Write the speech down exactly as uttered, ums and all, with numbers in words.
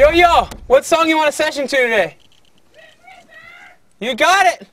Yo, yo, what song you want to session to today? You got it!